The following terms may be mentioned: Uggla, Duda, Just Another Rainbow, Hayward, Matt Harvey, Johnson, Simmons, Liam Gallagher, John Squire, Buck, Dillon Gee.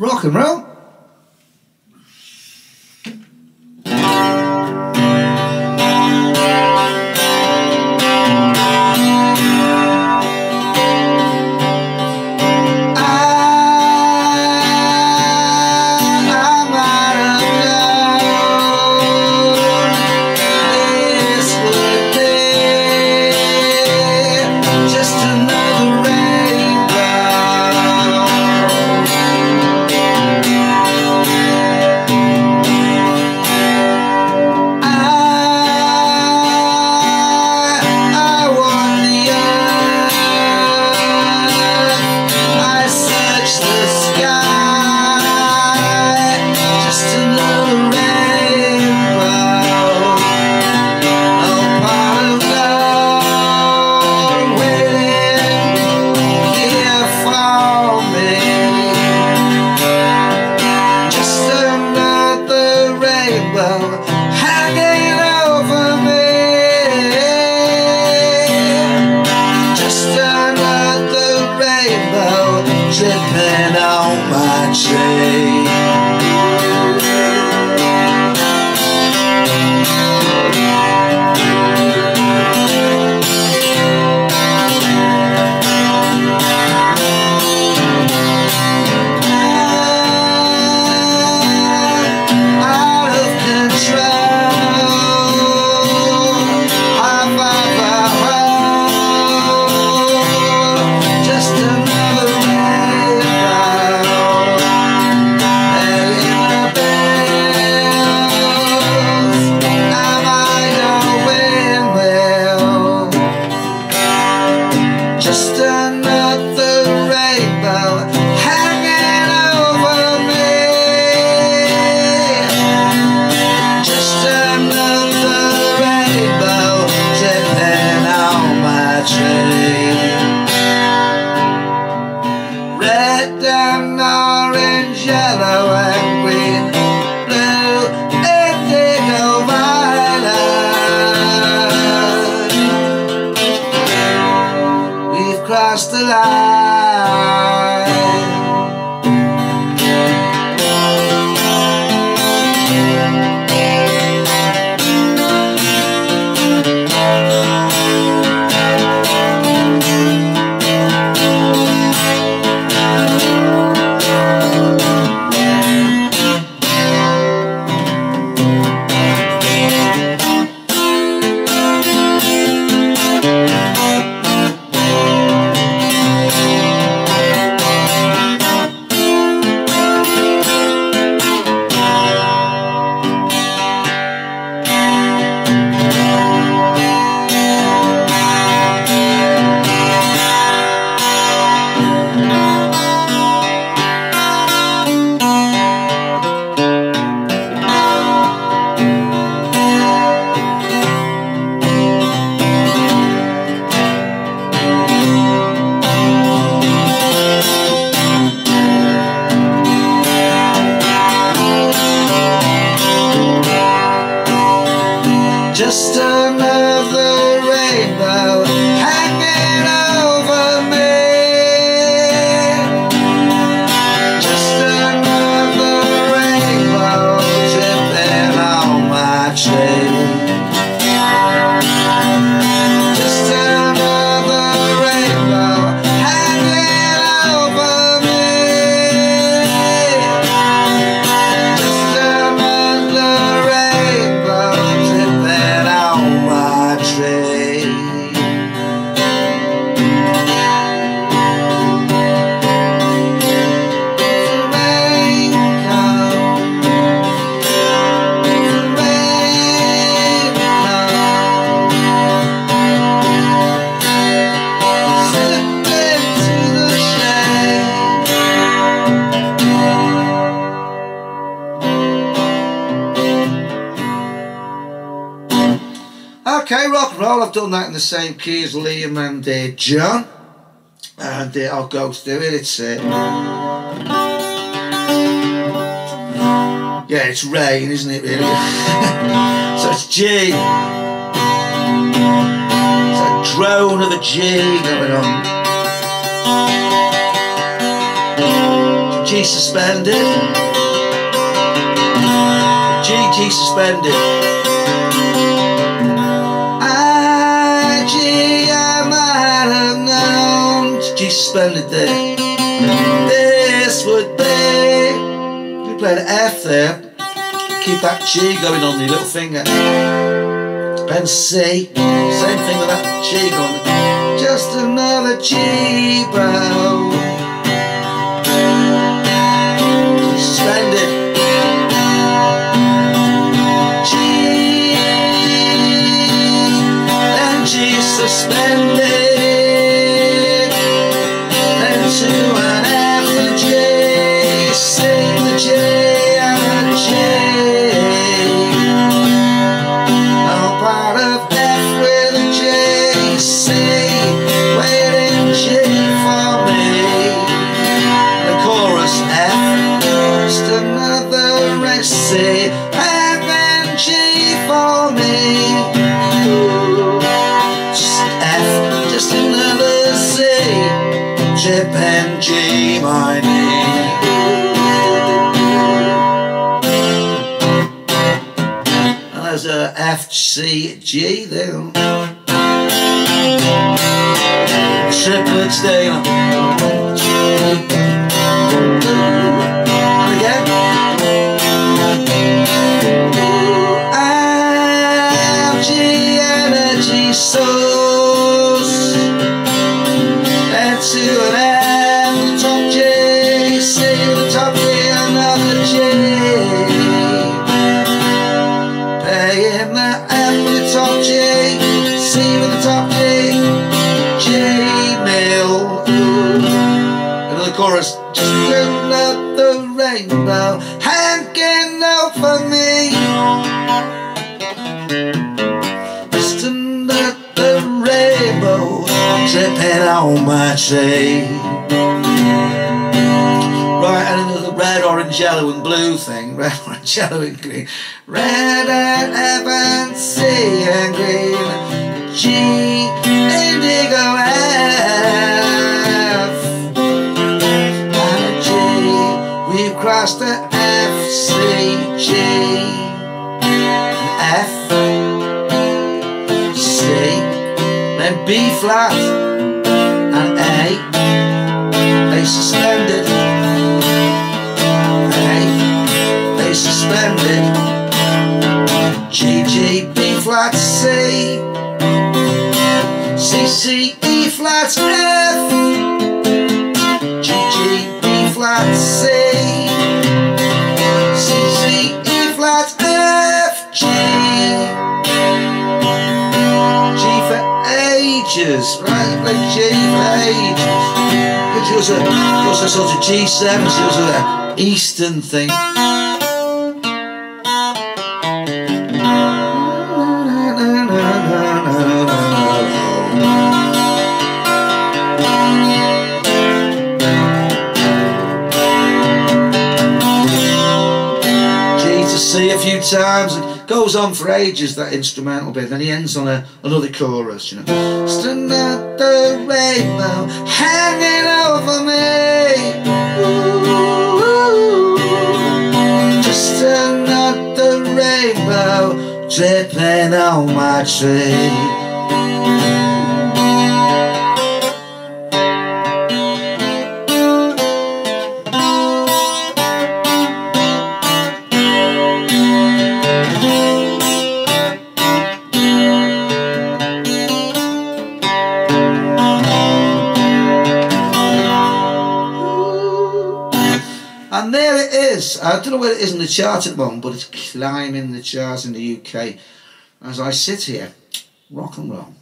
Rock and roll. Dripping on my chain. Just another rainbow hanging over me. Just another rainbow dripping on my tree. Red and orange, yellow and green, blue, indigo, violet. We've crossed the line. Just another rainbow hanging over me. Just another rainbow dripping on my tree. Just another rainbow hanging over me. Just another rainbow dripping train. Okay, rock and roll, I've done that in the same key as Liam and John, and I'll go to do it. Yeah, it's rain, isn't it, really? So it's G, it's a drone of a G going on, G suspended, GT suspended, I might have known G suspended there. This would be, we play the F there, keep that G going on the little finger, and C, same thing with that G going, just another G bow. Suspended, and to an F and a G, C the G and a G, all part of F with a G, C, waiting G for me, the chorus F, just another race, C, F and G for me. Just another C, G and G minor. And there's a F, C, G there. Triplets there. And again. F, G, energy, so. To an F, the top G, C, the top G, another G. Paying the F with the top G, C with the top G, G nil. Another chorus, just another rainbow hanging out for me. Just another rainbow. Tripping on my tree. Right, and another red, orange, yellow and blue thing. Red, orange, yellow and green. Red and F and C and green. G, indigo, F and a G. We've crossed the F, C, G and F, C. Then B flat and A suspended, A suspended, G, G, B flat, C, C, C, E flat, F, G, G, B flat, C, C, C, E flat, F, G. Ages, right, play G for ages. Because she was a sort of G7, she was an Eastern thing. G to C a few times. Goes on for ages, that instrumental bit, then he ends on another chorus, you know. Just another rainbow hanging over me. Ooh, just another rainbow dripping on my tree. And there it is. I don't know where it is in the chart at the moment, but it's climbing the charts in the UK as I sit here. Rock and roll.